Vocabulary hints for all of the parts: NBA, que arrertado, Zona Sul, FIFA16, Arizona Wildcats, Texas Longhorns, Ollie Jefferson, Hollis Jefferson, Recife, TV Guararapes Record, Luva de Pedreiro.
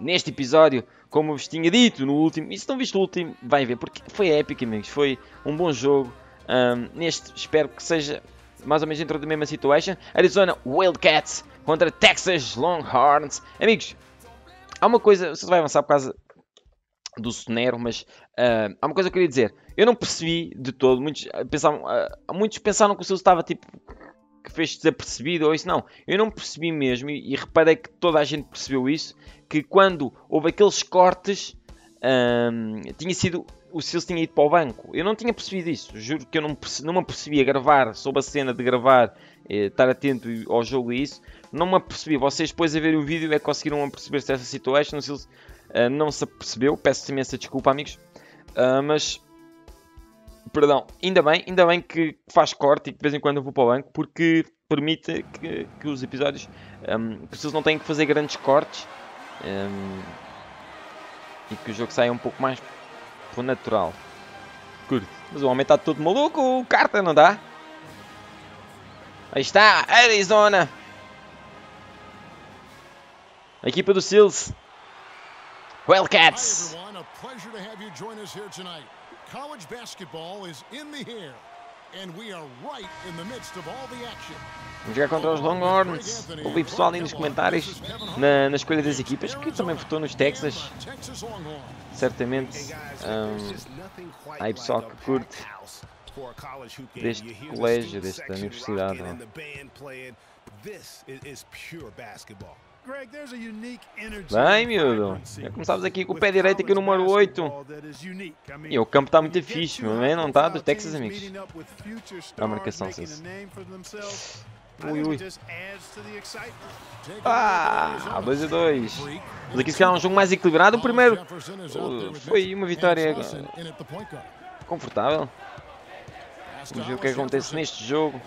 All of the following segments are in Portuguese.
Neste episódio, como vos tinha dito no último, e se não viste o último, vai ver, porque foi épico, amigos, foi um bom jogo. Neste, espero que seja mais ou menos dentro da mesma situação. Arizona Wildcats contra Texas Longhorns. Amigos, há uma coisa, vocês vão avançar por causa do sonero, mas há uma coisa que eu queria dizer. Eu não percebi de todo, muitos pensaram que o seu estava tipo... que fez desapercebido ou isso, não. Eu não percebi mesmo e reparei que toda a gente percebeu isso, que quando houve aqueles cortes, tinha sido, o Sils tinha ido para o banco. Eu não tinha percebido isso, juro que eu não me apercebi a gravar, sob a cena de gravar, estar atento ao jogo e isso, não me apercebi. Vocês depois a ver o vídeo é que conseguiram perceber-se dessa situação, o Sils não se apercebeu, peço-se imensa desculpa, amigos, mas... Perdão, ainda bem que faz corte e que de vez em quando eu vou para o banco, porque permite que os episódios, vocês não têm que fazer grandes cortes e que o jogo saia um pouco mais pro natural. Curto. Mas o homem está todo maluco, o carta não dá? Aí está, Arizona! A equipa do Sils. Wildcats! College basketball is in the air, and we are right in the midst of all the action. Vamos jogar contra os Longhorns. Ouvi pessoal ali nos comentários na escolha das equipas, que também votou nos Texas. Certamente há pessoal que curte deste colégio, desta universidade. Bem, miúdo, já começámos aqui com o pé direito aqui no número 8. E o campo está muito fixe, meu bem, não está? Dos Texas, amigos. A marcação, sim. Ui, ui. Ah, 2-2. Mas aqui se calhar um jogo mais equilibrado. O primeiro foi uma vitória confortável. Vamos ver o que acontece neste jogo.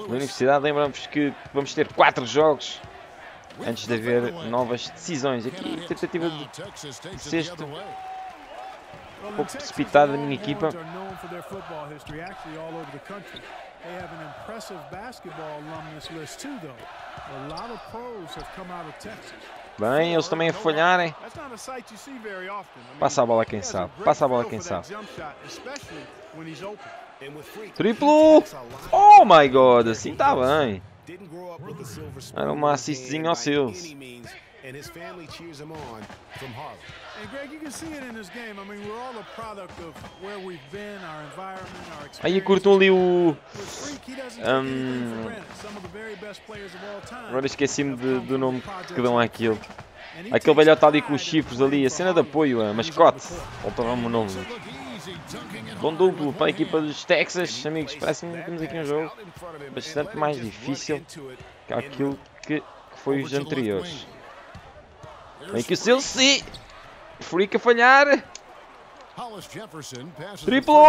Na universidade, lembramos que vamos ter 4 jogos antes de haver novas decisões. Aqui, tentativa de sexto, um pouco precipitada da minha equipa. Bem, eles também a falharem. Passa a bola quem sabe, passa a bola quem sabe. Triplo! Oh my god, assim está bem. Era uma assistzinha aos seus. Aí cortou ali o... Agora esqueci-me do nome que dão àquilo. Aquele velhote ali com os chifres ali, a cena de apoio, a mascote. Faltava-me o nome. Bom duplo para a equipa dos Texas, amigos. Parece-me que temos aqui um jogo bastante mais difícil que aquilo que foi os anteriores. Bem que o Sils e Freak a falhar. Triplo!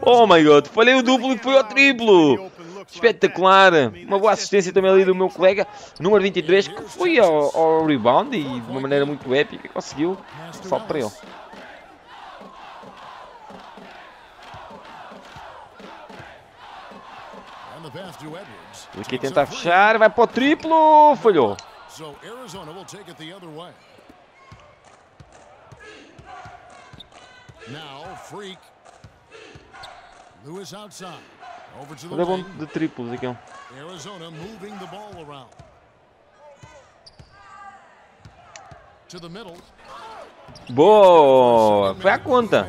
Oh my god, falhei o duplo e foi ao triplo. Espetacular, uma boa assistência também ali do meu colega, número 23, que foi ao rebound e de uma maneira muito épica conseguiu. Só para ele. Aqui tentar fechar, vai para o triplo, falhou. Olha bom de triplos aqui. Boa! Foi à conta.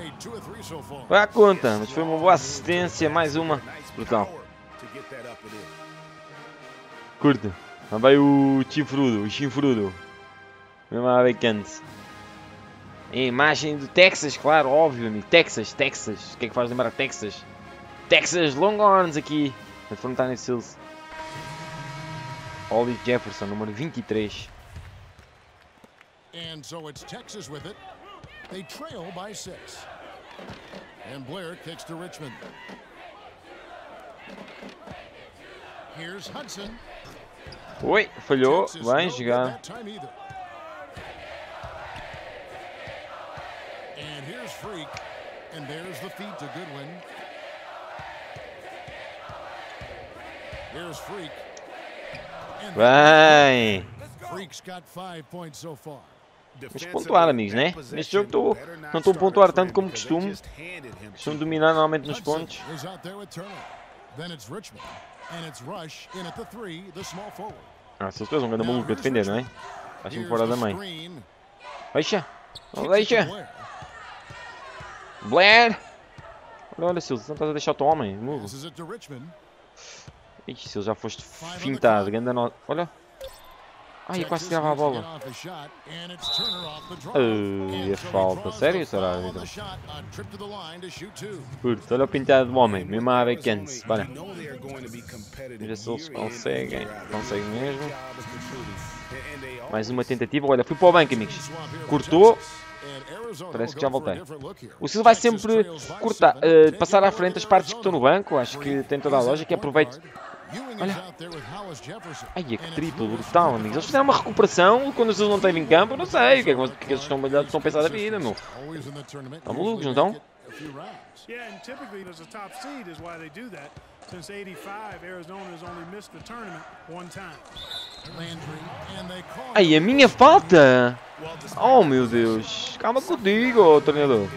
Foi à conta, mas foi uma boa assistência, mais uma. Brutal. Curto. Lá vai o chifrudo, o chinfrudo. Mesmo a vacante. A imagem do Texas, claro, óbvio, amigo. Texas, Texas. O que é que faz lembrar Texas? Texas Longhorns aqui. Enfrentar o Sils. Ollie Jefferson, número 23. And so it's Texas with it. They trail by 6. And Blair kicks to Richmond. Here's Hudson. Oi, falhou, vai jogar. Vai! Vamos pontuar, amigos, né? Neste jogo não estou a pontuar tanto como costumo. Costumo dominar normalmente nos pontos. Ah, essas coisas vão ganhar maluco a defender, não é? Acho que fora da mãe. Deixa! Blair! Olha, Silas, não estás a deixar o teu homem, move. Ixi, Silas, já foste fintado, grande nota. Olha! Ai, eu quase tirava a bola. E a falta, sério? Será? Curto, olha o pintado do homem, mesmo a vacância. Bora. Veja se eles conseguem. Conseguem mesmo. Mais uma tentativa. Olha, fui para o banco, amigos. Cortou. Parece que já voltei. O Silva vai sempre cortar, passar à frente as partes que estão no banco. Acho que tem toda a lógica. Aproveito. Olha. Ai, que triplo brutal, amigos. Eles fizeram uma recuperação quando os Silva não estavam em campo. Não sei o que é que eles estão a pensar da vida, meu. Estão malucos, não estão? Ai, a minha falta! Oh, meu Deus! Calma contigo, oh, treinador.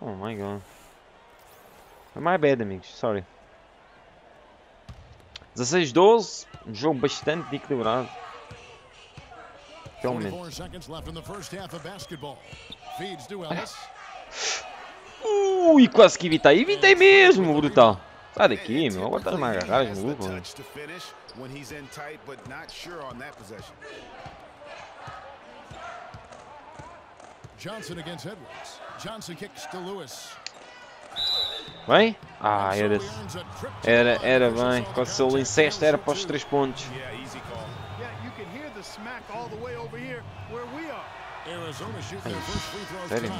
Oh, my God. My bad, amigos. Sorry. 16-12. Um jogo bastante equilibrado. Realmente. Ui, quase que evitei. Evitei mesmo, brutal. Sai daqui, meu. Agora tá numa garagem, maluco. Bem? Ah, era. Era bem. Quando se ele incesta, era para os 3 pontos. Sério?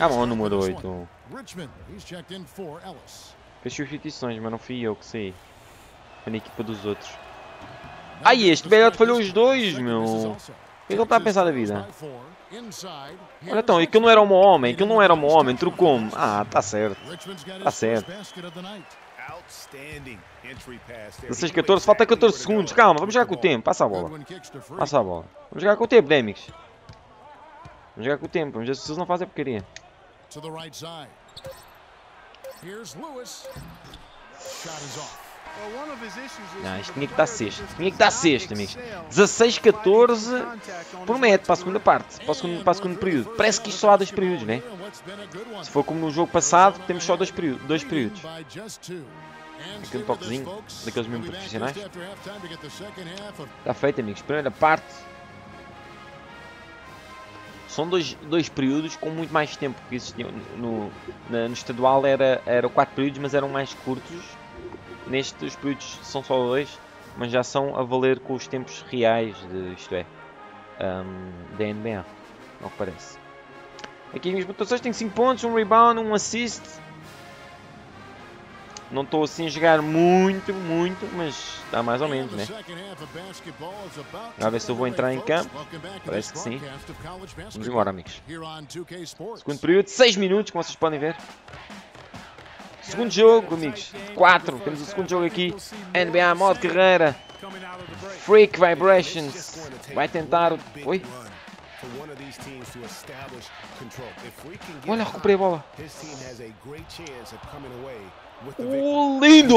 Ah, bom, número 8. Fez substituições, mas não fui eu que saí. Foi na equipa dos outros. Ai, este velhote falhou os 2, meu. O que ele está a pensar da vida? Olha então, aquilo não era um homem, aquilo não era um homem, trocou-me. Ah, está certo. Está certo. 16-14, falta 14 segundos. Calma, vamos jogar com o tempo. Passa a bola. Passa a bola. Vamos jogar com o tempo, né, amigos? Vamos jogar com o tempo, vamos ver se eles não fazem porcaria. Não, isto tinha que dar sexto. Tinha que dar sexto, amigos. 16-14. Promete para a segunda parte. Para o segundo período. Parece que isto só há 2 períodos, né? Se for como no jogo passado, temos só 2 períodos. Aquele toquezinho daqueles mesmos profissionais. Está feito, amigos. Primeira parte. São 2 períodos com muito mais tempo que existiam. No estadual era 4 períodos, mas eram mais curtos. Neste, os períodos são só 2, mas já são a valer com os tempos reais, da NBA, ao que parece. Aqui as minhas pontuações, tenho 5 pontos, 1 rebound, 1 assist. Não estou assim a jogar muito, mas está mais ou menos, né? A ver se eu vou entrar em campo. Parece que sim. Vamos embora, amigos. Segundo período, 6 minutos, como vocês podem ver. Segundo jogo, amigos, 4. Temos o segundo jogo aqui. NBA modo carreira. Freak Vibrations. Vai tentar. Oi? Olha, recuperei a bola. Oh, lindo!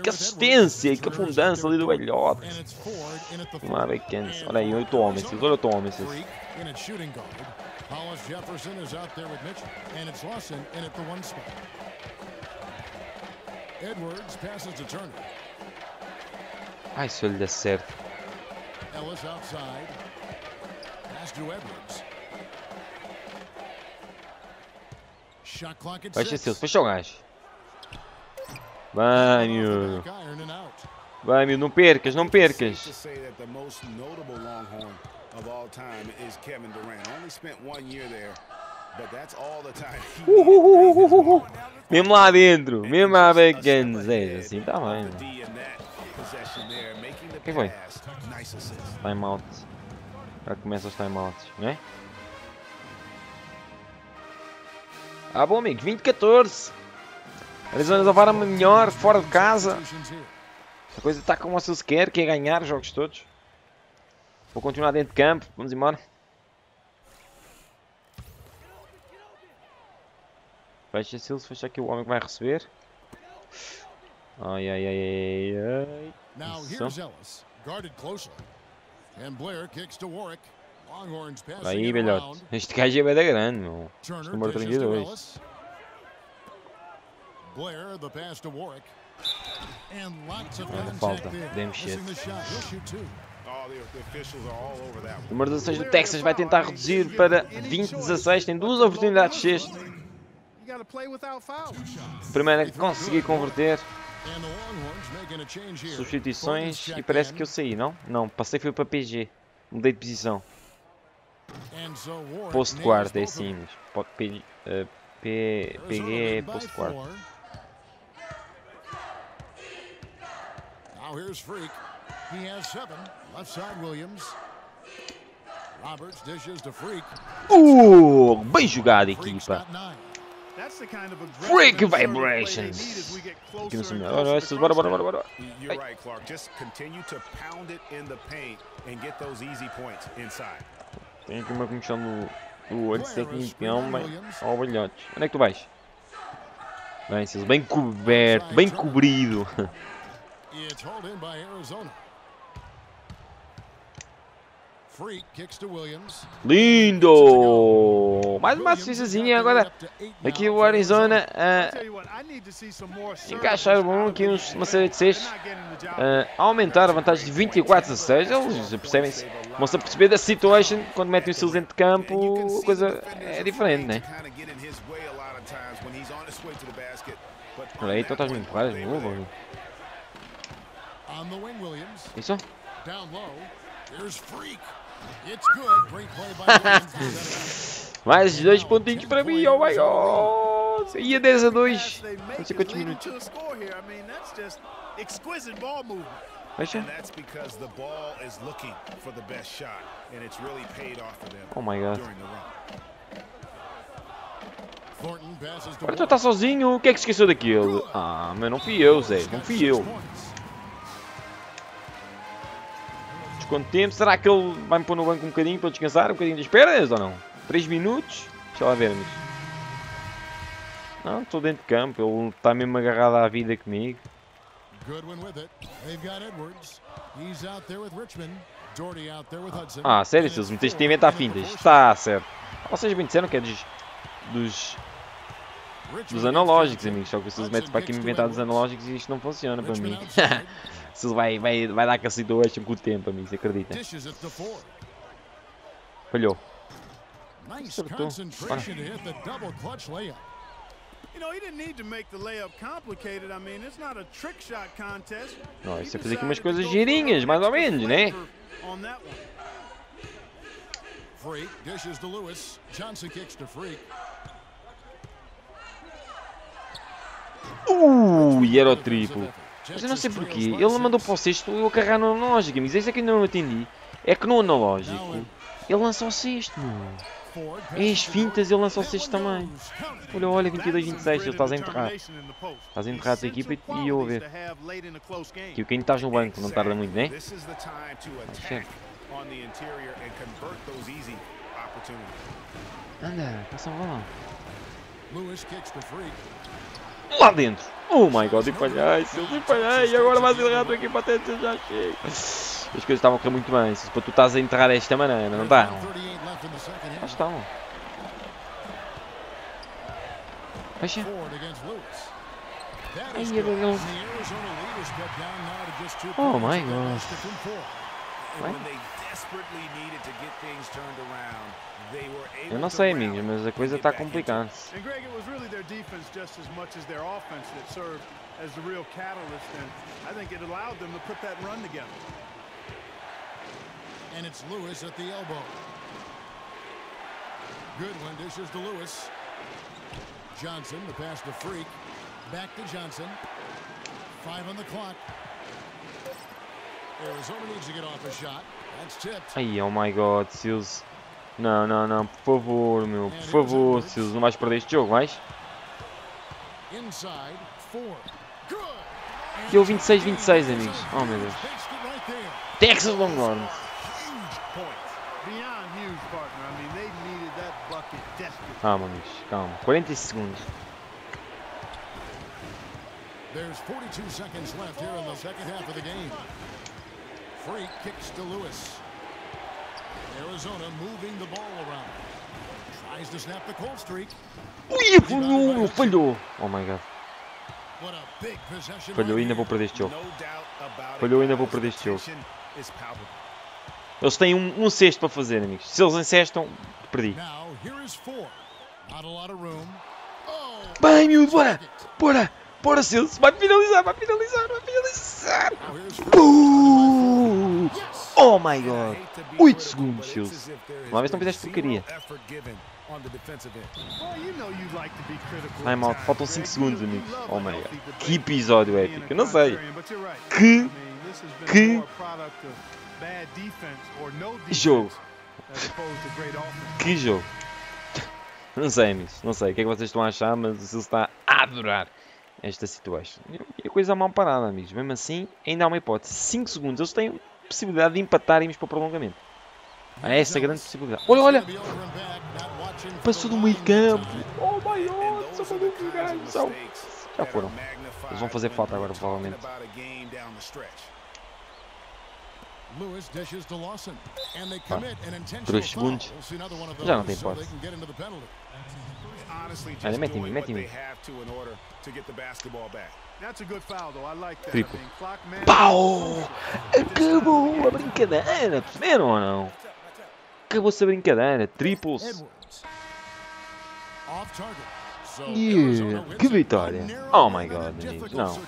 Que assistência, que abundância ali do velhote. Olha aí, 8 homens. Olha 8 homens. Hollis Jefferson is out there with Mitchell, and it's Lawson in at the 1 spot. Edwards passes to Turner. Ai, se ele der certo. Ellis outside. Pass to Edwards. Shot clock at 6. Fecha o gajo. Vai, miúdo. Vai, miúdo, não percas, não percas. Mesmo lá dentro, mesmo lá bacana, é assim, tá bem. O que foi? Timeout. Já começa os timeouts, né? Ah, bom amigo, 20-14. Arizona levaram melhor fora de casa. A coisa está como se quer, que é ganhar os jogos todos. Vou continuar dentro de campo, vamos embora. Fecha Silva, fecha aqui o homem que vai receber. Ai, ai, ai, ai, ai. Aí, velhote. Este gajo é bem da grande, meu. Este número 32. Ainda falta. Podemos ser. O número 16 do Texas vai tentar reduzir para 20-16. Tem duas oportunidades sexto. Primeira é conseguir converter. Substituições e parece que eu saí, não? Não, passei foi para PG. Mudei de posição. Posto quarto, é assim mesmo. PG é posto quarto. Bem jogado, equipa. Freak Vibrations! Bora, bora, bora, bora. Tem aqui uma comissão do ex-campeão, ao velhote. Onde é que tu vais? Bem, Silas, bem coberto, bem cobrido. Lindo! Mais uma assistência agora. Aqui o Arizona encaixar bom aqui uma série de cestos, aumentar a vantagem de 24-16. Eles percebem-se, vão-se a perceber da situação quando metem o Silas dentro de campo, a coisa é diferente, né? Olha aí, tu estás muito claro, meu. Isso? Mais 2 pontinhos para mim, oh my god! Ia 10-2, não sei quantos minutos. Oh my god. Agora tu está sozinho, o que é que esqueceu daquilo? Ah, mas não fui eu, Zé, não fui eu. Quanto tempo? Será que ele vai me pôr no banco um bocadinho para descansar? Um bocadinho das pernas ou não? 3 minutos? Deixa lá vermos. Não, estou dentro de campo. Ele está mesmo agarrado à vida comigo. Ah, sério? Se eles meteste em inventar fintas. Está certo. Vocês bem disseram que é dos analógicos, amigos. Só que se eles metem para aqui me inventar dos analógicos e isto não funciona para mim. Se vai dar cacete do West com o tempo, amigos, acredita. Falhou. Acertou. Não, isso é fazer aqui umas coisas girinhas, mais ou menos, né? E era o triplo. Mas eu não sei porquê, ele mandou para o sexto e eu agarrar no analógico, amigos, isso é que eu não entendi. É que no analógico, ele lança o sexto, meu. Em as fintas ele lança o sexto também. Olha, olha, 22-26, ele estás a enterrar. Estás a enterrar a tua equipa e eu a ver. E o que ainda estás no banco, não tarda muito, né? Anda, passa a bola. Lá dentro! Oh my god, empalhei! E agora vais enterrar a tua equipa até que já chega! As coisas estavam a correr muito bem, se tu estás a enterrar desta maneira, não está? Já estão! Fecha! Ai, eu... Oh my god! Eu não sei, amigos, mas a coisa está complicada. Aí, oh my god, Silas. Não, não, não, por favor, meu, por favor, Silas, não vais perder este jogo, vais? Deu 26-26, amigos. Oh, meu Deus. Texas Longhorns. Calma, amigos, calma. 40 segundos. There's 42 seconds left here in the second half of the game. Free kicks to Lewis. Arizona moving the ball around. Tries to snap the cold streak. Ui, falhou, falhou. Oh my God. Falhou, ainda vou perder este jogo. Falhou, ainda vou perder este jogo. Eles têm um cesto para fazer, amigos. Se eles encestam, perdi. Bem, miúdo, bora! Bora! Bora, Silas! Vai finalizar, vai finalizar, vai finalizar! Boom. Oh my God! 8 segundos, Silas. Uma vez não fizeste porcaria. Ai, malta, faltam 5 segundos, amigos. Oh my God! Que episódio épico! Eu não sei. Que jogo! Que jogo! Não sei, amigos. Não sei o que é que vocês estão a achar, mas o Silas está a adorar esta situação. E a coisa mal parada, amigos. Mesmo assim, ainda há uma hipótese. 5 segundos. Eles têm possibilidade de empatar e irmos para o prolongamento. Há essa grande possibilidade. Olha, olha! Passou do meio campo. Oh my God! Só para o já foram. Eles vão fazer falta agora, provavelmente. Tá. 3 segundos. Já não tem hipótese. Olha, mete-me, mete-me. Triplo. Pau! Acabou a brincadeira, perceberam ou não? Acabou-se a brincadeira, triplos. Yeah, que vitória! Oh my God, amigos, não.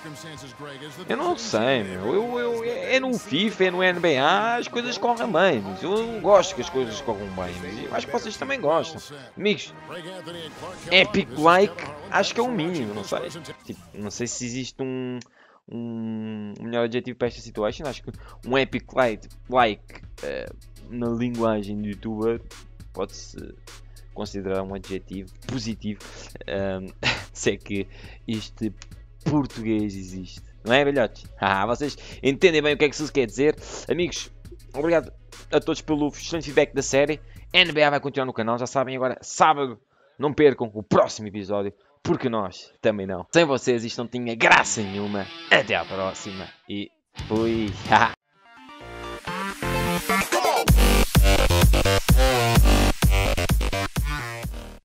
Eu não sei, meu. É no FIFA, é no NBA, as coisas correm bem, amigos. Eu gosto que as coisas corram bem, amigos. Eu acho que vocês também gostam. Amigos, epic like, acho que é o mínimo, não sei. Tipo, não sei se existe um melhor adjetivo para esta situação. Acho que um epic like na linguagem do youtuber pode-se considerar um adjetivo positivo, se é que este português existe, não é, velhotes? Ah, vocês entendem bem o que é que isso quer dizer. Amigos, obrigado a todos pelo excelente feedback da série. NBA vai continuar no canal, já sabem. Agora, sábado, não percam o próximo episódio, porque nós também não. Sem vocês isto não tinha graça nenhuma. Até à próxima e fui!